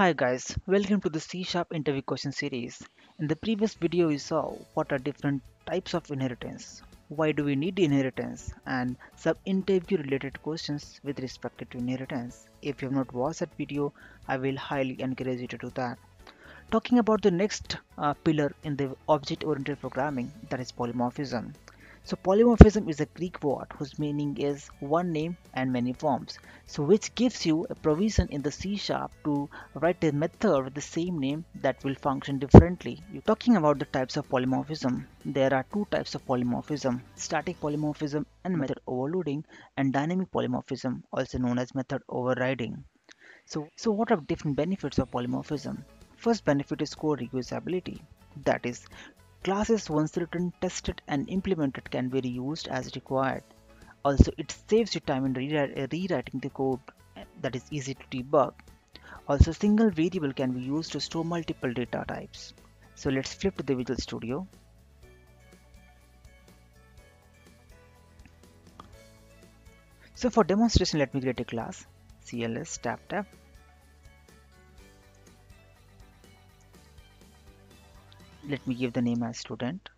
Hi guys, welcome to the C# interview question series. In the previous video we saw what are different types of inheritance, why do we need inheritance, and some interview related questions with respect to inheritance. If you have not watched that video, I will highly encourage you to do that. Talking about the next pillar in the object-oriented programming, that is polymorphism. So polymorphism is a Greek word whose meaning is one name and many forms, so which gives you a provision in the C# to write a method with the same name that will function differently. You're talking about the types of polymorphism. There are two types of polymorphism: static polymorphism and method overloading, and dynamic polymorphism, also known as method overriding. So what are different benefits of polymorphism? First benefit is code reusability, that is, classes once written, tested and implemented can be reused as required. Also, it saves you time in rewriting the code that is easy to debug. Also, single variable can be used to store multiple data types. So let's flip to the Visual Studio. So for demonstration, let me create a class, CLS tap tap. Let me give the name as student.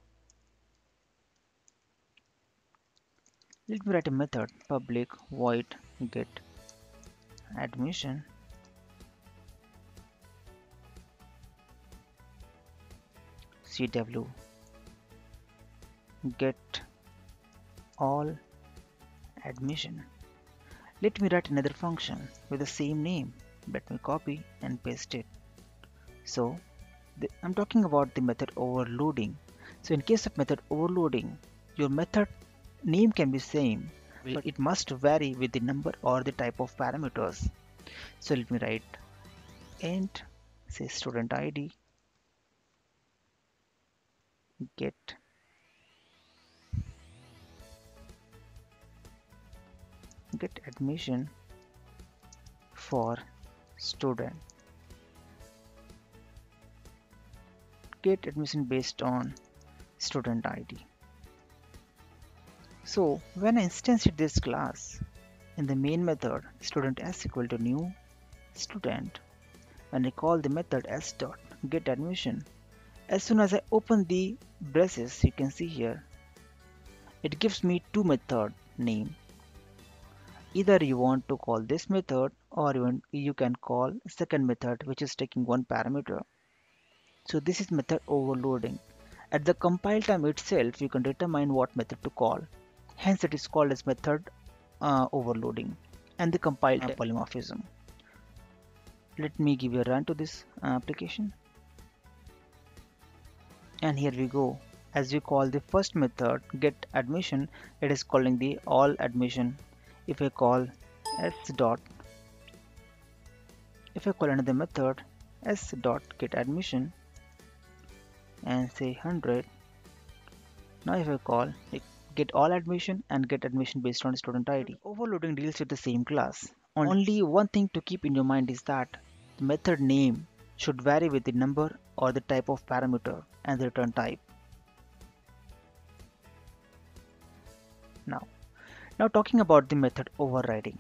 Let me write a method, public void get admission. CW get all admission. Let me write another function with the same name. Let me copy and paste it. So I'm talking about the method overloading. So in case of method overloading, your method name can be same, but it must vary with the number or the type of parameters. So let me write int, say student ID, get admission for student. Get admission based on student ID. So when I instantiate this class in the main method, student s equal to new student, and I call the method s dot get admission, as soon as I open the braces, you can see here it gives me two method name. Either you want to call this method, or you can call second method which is taking one parameter. So this is method overloading. At the compile time itself, you can determine what method to call. Hence it is called as method overloading and the compile time polymorphism. Let me give a run to this application. And here we go. As we call the first method get admission, it is calling the all admission. If I call if I call another method s dot get admission and say 100. Now if I call get all admission and get admission based on student ID. Overloading deals with the same class. Only one thing to keep in your mind is that the method name should vary with the number or the type of parameter and the return type. Now talking about the method overriding.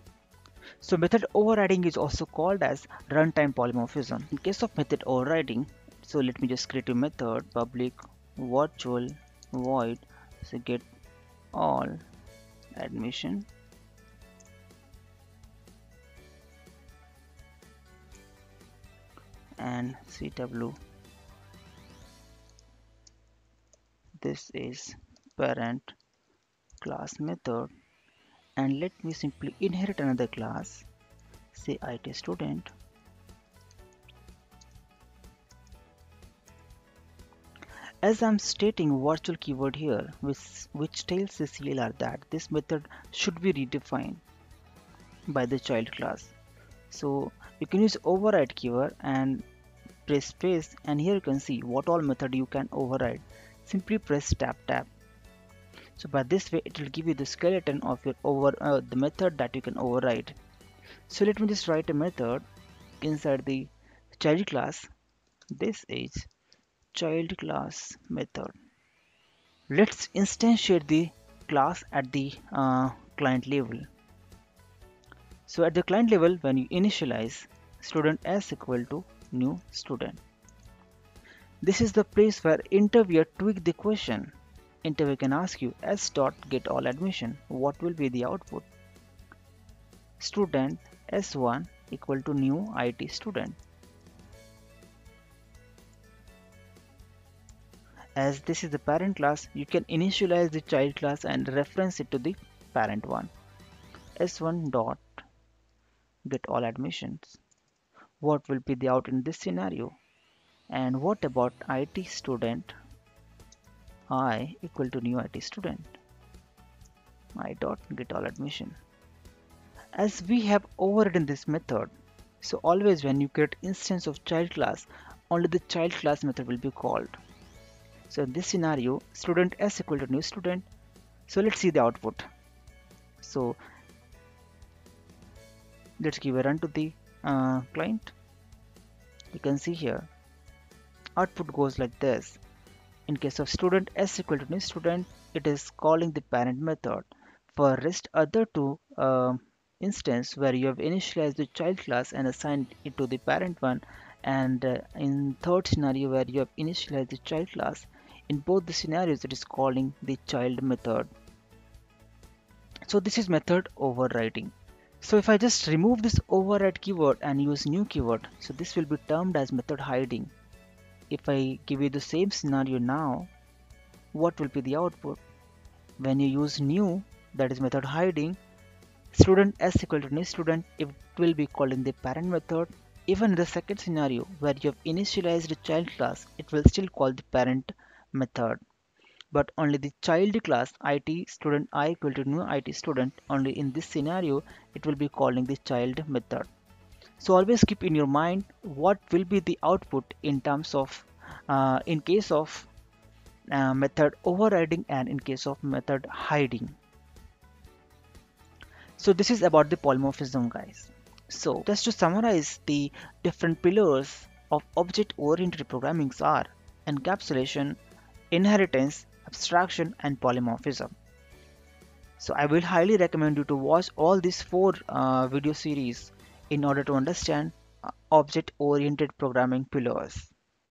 So method overriding is also called as runtime polymorphism. In case of method overriding, so let me just create a method, public virtual void, so get all admission. And CW, this is parent class method. And let me simply inherit another class, say IT student. As I'm stating virtual keyword here, which tells the CLR that this method should be redefined by the child class. So you can use override keyword and press space, and here you can see what all method you can override. Simply press tap tap. So by this way, it will give you the skeleton of your the method that you can override. So let me just write a method inside the child class. This is child class method. Let's instantiate the class at the client level. So at the client level, when you initialize, student s equal to new student. This is the place where interviewer tweak the question. Interviewer can ask you s.getAllAdmission. What will be the output? Student s1 equal to new IT student. As this is the parent class, you can initialize the child class and reference it to the parent one. s1.getAllAdmissions. What will be the out in this scenario? And what about IT student I equal to new IT student, i.getAllAdmission. As we have overridden this method, so always when you create instance of child class, only the child class method will be called. So in this scenario, student s equal to new student. So let's see the output. So let's give a run to the client. You can see here output goes like this. In case of student s equal to new student, it is calling the parent method. For rest other two instance where you have initialized the child class and assigned it to the parent one, and in third scenario where you have initialized the child class, in both the scenarios it is calling the child method. So this is method overriding. So if I just remove this override keyword and use new keyword, so this will be termed as method hiding. If I give you the same scenario now, what will be the output? When you use new, that is method hiding, student s equal to new student, it will be calling the parent method. Even in the second scenario where you have initialized a child class, it will still call the parent method, but only the child class IT student I equal to new IT student, only in this scenario it will be calling the child method. So always keep in your mind what will be the output in terms of in case of method overriding and in case of method hiding. So this is about the polymorphism, guys. So just to summarize, the different pillars of object-oriented programming are encapsulation, inheritance, abstraction, and polymorphism. So I will highly recommend you to watch all these four video series in order to understand object-oriented programming pillars.